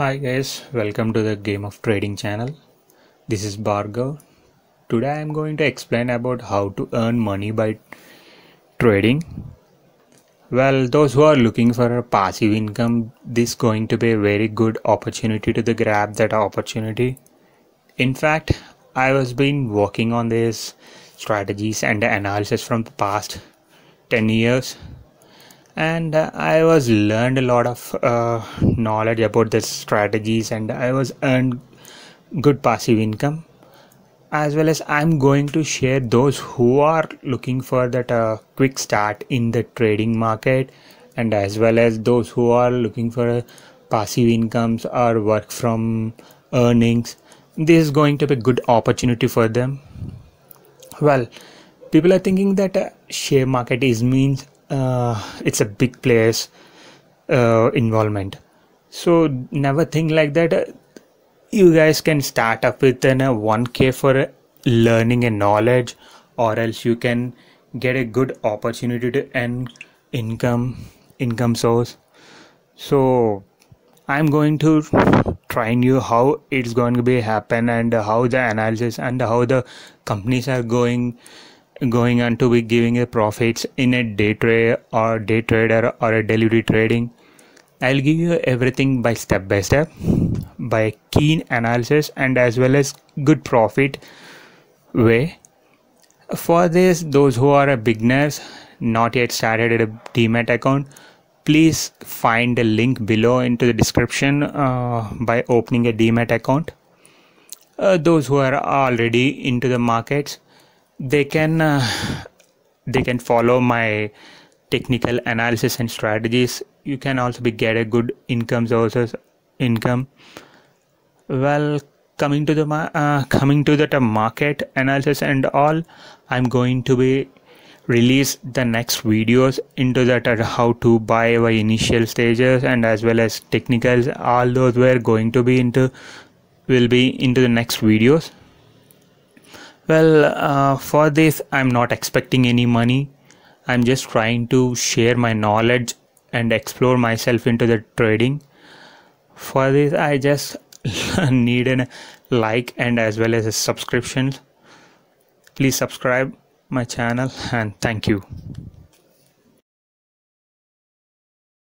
Hi guys, welcome to the Game of Trading channel. This is Bargo. Today I am going to explain about how to earn money by trading. Well, those who are looking for a passive income, this is going to be a very good opportunity to grab that opportunity. In fact, I have been working on these strategies and analysis from the past 10 years. And I was learned a lot of knowledge about the strategies, and I was earned good passive income, as well as I'm going to share those who are looking for that quick start in the trading market, and as well as those who are looking for passive incomes or work from earnings. This is going to be a good opportunity for them. Well, people are thinking that share market means it's a big players involvement, so never think like that. You guys can start up with an 1K for learning and knowledge, or else you can get a good opportunity to earn income source. So I'm going to train you how it's going to be happen, and how the analysis and how the companies are going on to be giving a profits in a day trader or a delivery trading. I'll give you everything by step by step, by keen analysis and as well as good profit way. For this, those who are beginners, not yet started a DMAT account, please find the link below into the description by opening a DMAT account. Those who are already into the markets, they can follow my technical analysis and strategies. You can also get a good income sources income. Well, coming to the market analysis and all, I'm going to be release the next videos into that how to buy our initial stages and as well as technicals. All those we're going to be into the next videos. Well, for this, I'm not expecting any money. I'm just trying to share my knowledge and explore myself into the trading. For this, I just need a like and as well as a subscription. Please subscribe my channel, and thank you.